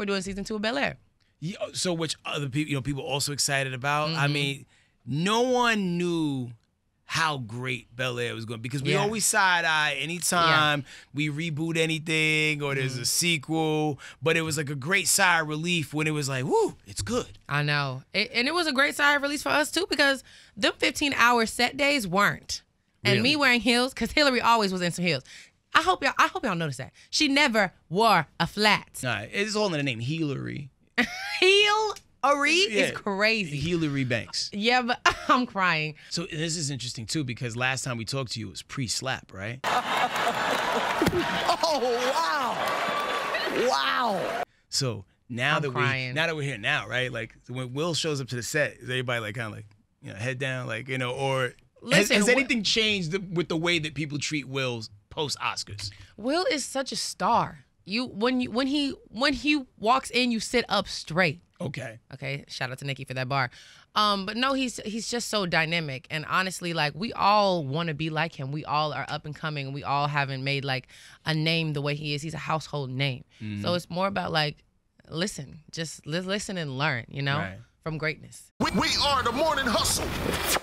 We're doing season 2 of Bel-Air. Yeah, so which other people, you know, people also excited about. Mm-hmm. I mean, no one knew how great Bel-Air was going, because we always side-eye anytime we reboot anything or there's a sequel, but it was like a great sigh of relief when it was like, woo, it's good. I know. And it was a great sigh of relief for us too, because them 15-hour set days weren't. And me wearing heels, because Hilary always was in some heels. I hope y'all noticed that. She never wore a flat. Nah, it's all in the name, Hilary. Hilary is crazy. Hilary Banks. Yeah, but I'm crying. So this is interesting too, because last time we talked to you it was pre-slap, right? Oh wow. Wow. So now now that we're here now, right? Like when Will shows up to the set, is everybody like kind of like, you know, head down, like, you know, or listen, has anything changed with the way that people treat Will's post Oscars? Will is such a star. When he walks in, you sit up straight. Okay. Okay. Shout out to Nikki for that bar. But no, he's just so dynamic, and honestly, like, we all want to be like him. We all are up and coming. We all haven't made like a name the way he is. He's a household name. Mm-hmm. So it's more about like, listen, just listen and learn, you know, from greatness. We are the Morning Hustle.